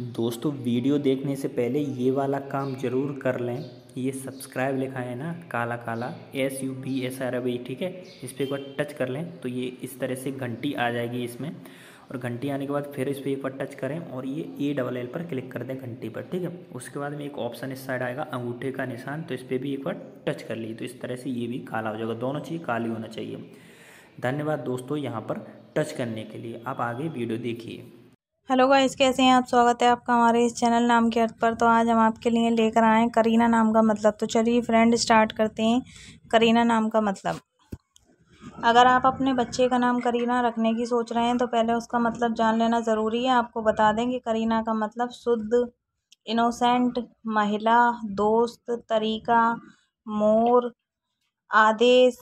दोस्तों वीडियो देखने से पहले ये वाला काम ज़रूर कर लें। ये सब्सक्राइब लिखा है ना काला काला SUBSRABI, ठीक है, इस पर एक बार टच कर लें तो ये इस तरह से घंटी आ जाएगी इसमें। और घंटी आने के बाद फिर इस पर एक बार टच करें और ये ALL पर क्लिक कर दें घंटी पर, ठीक है। उसके बाद में एक ऑप्शन इस साइड आएगा अंगूठे का निशान, तो इस पर भी एक बार टच कर ली तो इस तरह से ये भी काला हो जाएगा। दोनों चीज़ काली होना चाहिए। धन्यवाद दोस्तों यहाँ पर टच करने के लिए। आप आगे वीडियो देखिए। हेलो गाइस, कैसे हैं आप? स्वागत है आपका हमारे इस चैनल नाम के अर्थ पर। तो आज हम आपके लिए लेकर आए करीना नाम का मतलब। तो चलिए फ्रेंड स्टार्ट करते हैं करीना नाम का मतलब। अगर आप अपने बच्चे का नाम करीना रखने की सोच रहे हैं तो पहले उसका मतलब जान लेना ज़रूरी है। आपको बता दें कि करीना का मतलब शुद्ध, इनोसेंट, महिला, दोस्त, तरीका, मोर, आदेश,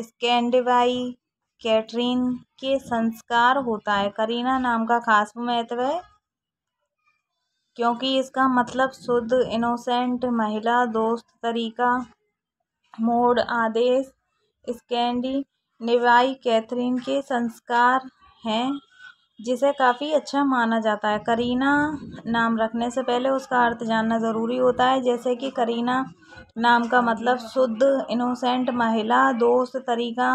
स्कैंडिवाई, कैटरीन के संस्कार होता है। करीना नाम का खास महत्व है क्योंकि इसका मतलब शुद्ध, इनोसेंट, महिला, दोस्त, तरीका, मोड, आदेश, स्कैंडिनेवाई, कैथरीन के संस्कार हैं, जिसे काफ़ी अच्छा माना जाता है। करीना नाम रखने से पहले उसका अर्थ जानना ज़रूरी होता है, जैसे कि करीना नाम का मतलब शुद्ध, इनोसेंट, महिला, दोस्त, तरीका,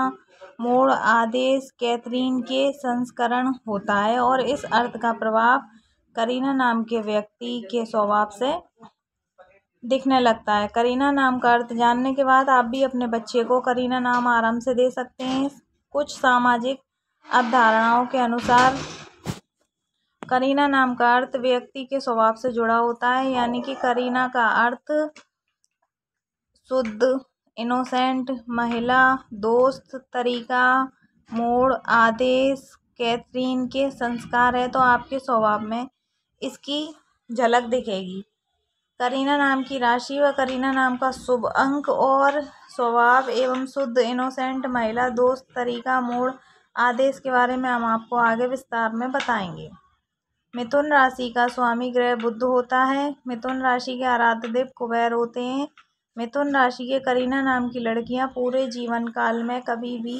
मोड़, आदेश, कैथरीन के संस्करण होता है। और इस अर्थ का प्रभाव करीना नाम के व्यक्ति के स्वभाव से दिखने लगता है। करीना नाम का अर्थ जानने के बाद आप भी अपने बच्चे को करीना नाम आराम से दे सकते हैं। कुछ सामाजिक अवधारणाओं के अनुसार करीना नाम का अर्थ व्यक्ति के स्वभाव से जुड़ा होता है, यानी कि करीना का अर्थ शुद्ध, इनोसेंट, महिला, दोस्त, तरीका, मोड़, आदेश, कैथरीन के संस्कार है, तो आपके स्वभाव में इसकी झलक दिखेगी। करीना नाम की राशि व करीना नाम का शुभ अंक और स्वभाव एवं शुद्ध, इनोसेंट, महिला, दोस्त, तरीका, मोड़, आदेश के बारे में हम आपको आगे विस्तार में बताएंगे। मिथुन राशि का स्वामी ग्रह बुध होता है। मिथुन राशि के आराध्य देव कुबेर होते हैं। मिथुन राशि के करीना नाम की लड़कियां पूरे जीवन काल में कभी भी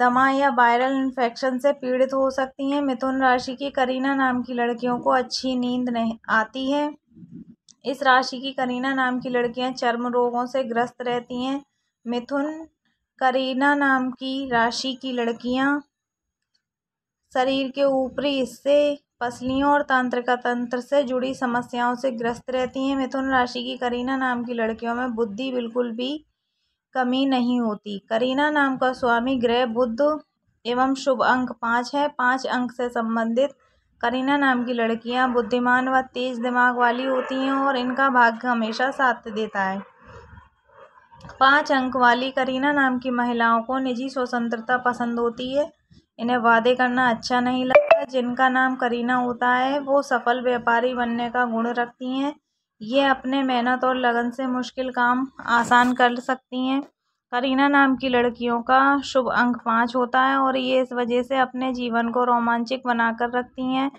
दमा या वायरल इन्फेक्शन से पीड़ित हो सकती हैं। मिथुन राशि की करीना नाम की लड़कियों को अच्छी नींद नहीं आती है। इस राशि की करीना नाम की लड़कियां चर्म रोगों से ग्रस्त रहती हैं। मिथुन करीना नाम की राशि की लड़कियां शरीर के ऊपरी हिस्से, पसलियों और तंत्रिका तंत्र से जुड़ी समस्याओं से ग्रस्त रहती हैं। मिथुन राशि की करीना नाम की लड़कियों में बुद्धि बिल्कुल भी कमी नहीं होती। करीना नाम का स्वामी ग्रह बुध एवं शुभ अंक 5 है। 5 अंक से संबंधित करीना नाम की लड़कियां बुद्धिमान व तेज दिमाग वाली होती हैं और इनका भाग्य हमेशा साथ देता है। 5 अंक वाली करीना नाम की महिलाओं को निजी स्वतंत्रता पसंद होती है। इन्हें वादे करना अच्छा नहीं लगता। जिनका नाम करीना होता है वो सफल व्यापारी बनने का गुण रखती हैं। ये अपने मेहनत और लगन से मुश्किल काम आसान कर सकती हैं। करीना नाम की लड़कियों का शुभ अंक 5 होता है और ये इस वजह से अपने जीवन को रोमांचक बनाकर रखती हैं।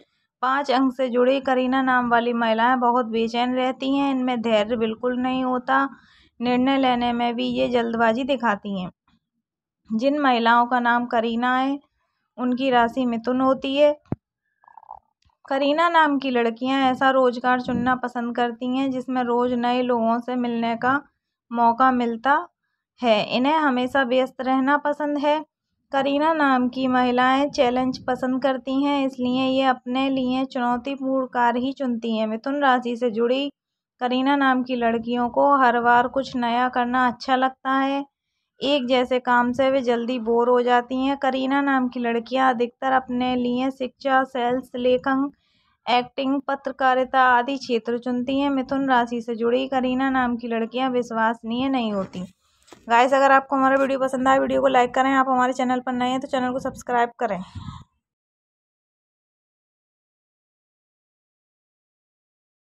5 अंक से जुड़ी करीना नाम वाली महिलाएं बहुत बेचैन रहती हैं। इनमें धैर्य बिल्कुल नहीं होता। निर्णय लेने में भी ये जल्दबाजी दिखाती हैं। जिन महिलाओं का नाम करीना है उनकी राशि मिथुन होती है। करीना नाम की लड़कियां ऐसा रोजगार चुनना पसंद करती हैं जिसमें रोज नए लोगों से मिलने का मौका मिलता है। इन्हें हमेशा व्यस्त रहना पसंद है। करीना नाम की महिलाएं चैलेंज पसंद करती हैं, इसलिए ये अपने लिए चुनौतीपूर्ण कार्य ही चुनती हैं। मिथुन राशि से जुड़ी करीना नाम की लड़कियों को हर बार कुछ नया करना अच्छा लगता है। एक जैसे काम से वे जल्दी बोर हो जाती हैं। करीना नाम की लड़कियां अधिकतर अपने लिए शिक्षा, सेल्स, लेखन, एक्टिंग, पत्रकारिता आदि क्षेत्र चुनती हैं। मिथुन राशि से जुड़ी करीना नाम की लड़कियां विश्वसनीय नहीं होती। गाइस, अगर आपको हमारा वीडियो पसंद आए वीडियो को लाइक करें। आप हमारे चैनल पर नए हैं तो चैनल को सब्सक्राइब करें।